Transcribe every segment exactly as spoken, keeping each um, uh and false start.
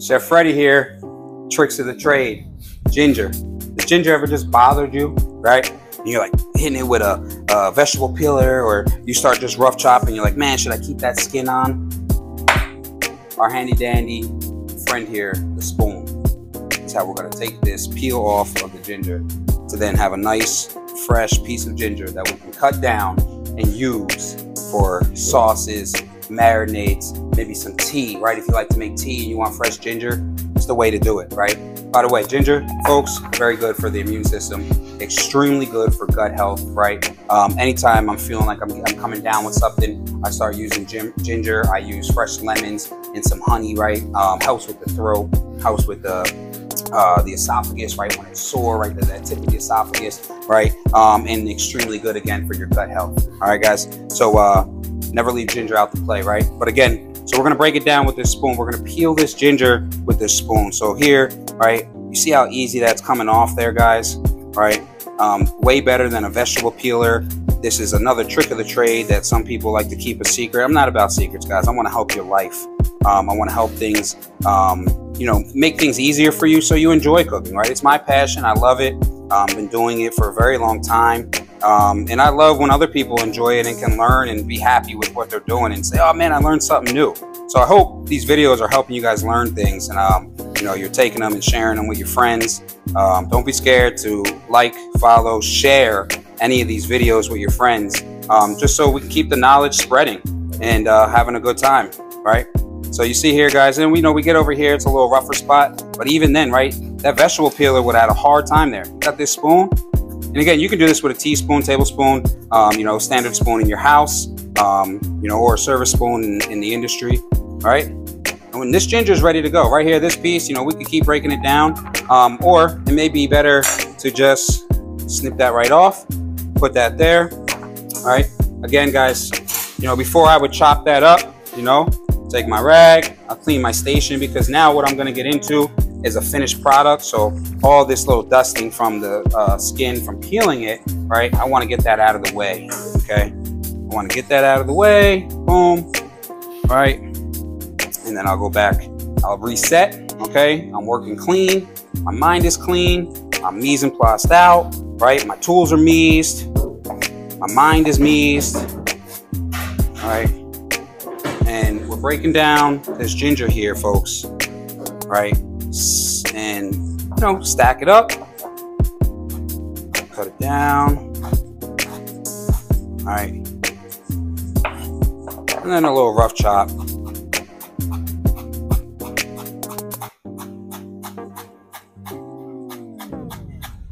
Chef Freddy here, tricks of the trade, ginger. Does ginger ever just bothered you, right? And you're like hitting it with a, a vegetable peeler, or you start just rough chopping, you're like, man, should I keep that skin on? Our handy dandy friend here, the spoon. That's how we're gonna take this peel off of the ginger to then have a nice, fresh piece of ginger that we can cut down and use for sauces, marinades, maybe some tea, right? If you like to make tea and you want fresh ginger, it's the way to do it, right? By the way, ginger, folks, very good for the immune system, extremely good for gut health, right? Um, anytime I'm feeling like I'm, I'm coming down with something, I start using gin ginger. I use fresh lemons and some honey, right? Um, helps with the throat, helps with the Uh, the esophagus, right? When it's sore, right? That tip of the esophagus, right? Um, and extremely good again for your gut health. All right, guys. So uh, never leave ginger out to play, right? But again, so we're gonna break it down with this spoon. We're gonna peel this ginger with this spoon. So here, right? You see how easy that's coming off there, guys? Right? Um, way better than a vegetable peeler. This is another trick of the trade that some people like to keep a secret. I'm not about secrets, guys. I want to help your life. Um, I want to help things. Um, you know, make things easier for you so you enjoy cooking, right? It's my passion. I love it. I've um, been doing it for a very long time. Um, and I love when other people enjoy it and can learn and be happy with what they're doing and say, oh man, I learned something new. So I hope these videos are helping you guys learn things, and um, you know, you're taking them and sharing them with your friends. Um, don't be scared to like, follow, share any of these videos with your friends, um, just so we can keep the knowledge spreading and uh, having a good time, right? So you see here, guys, and we know we get over here, it's a little rougher spot, but even then, right, that vegetable peeler would have a hard time there. Got this spoon, and again, you can do this with a teaspoon, tablespoon, um, you know, standard spoon in your house, um, you know, or a service spoon in, in the industry, all right? And when this ginger is ready to go, right here, this piece, you know, we could keep breaking it down, um, or it may be better to just snip that right off, put that there, all right? Again, guys, you know, before I would chop that up, you know, take my rag, I'll clean my station, because now what I'm gonna get into is a finished product. So all this little dusting from the uh, skin from peeling it, right? I wanna get that out of the way, okay? I wanna get that out of the way, boom, right? And then I'll go back, I'll reset, okay? I'm working clean, my mind is clean, I'm mise en placed out, right? My tools are mised, my mind is mised, all right? And we're breaking down this ginger here, folks, right? And, you know, stack it up, cut it down, all right? And then a little rough chop.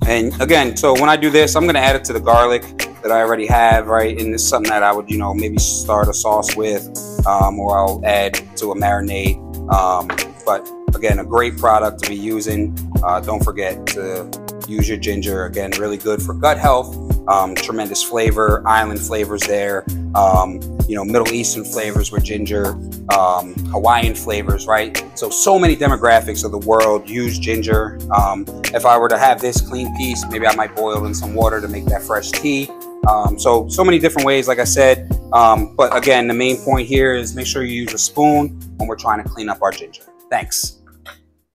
And again, so when I do this, I'm gonna add it to the garlic that I already have, right? And this is something that I would, you know, maybe start a sauce with. Um, or I'll add to a marinade, um, but again, a great product to be using. Uh, don't forget to use your ginger. Again, really good for gut health, um, tremendous flavor, island flavors there, um, you know, Middle Eastern flavors with ginger, um, Hawaiian flavors, right? So, so many demographics of the world use ginger. Um, if I were to have this clean piece, maybe I might boil in some water to make that fresh tea. Um, so, so many different ways, like I said. Um, but again, the main point here is make sure you use a spoon when we're trying to clean up our ginger. Thanks.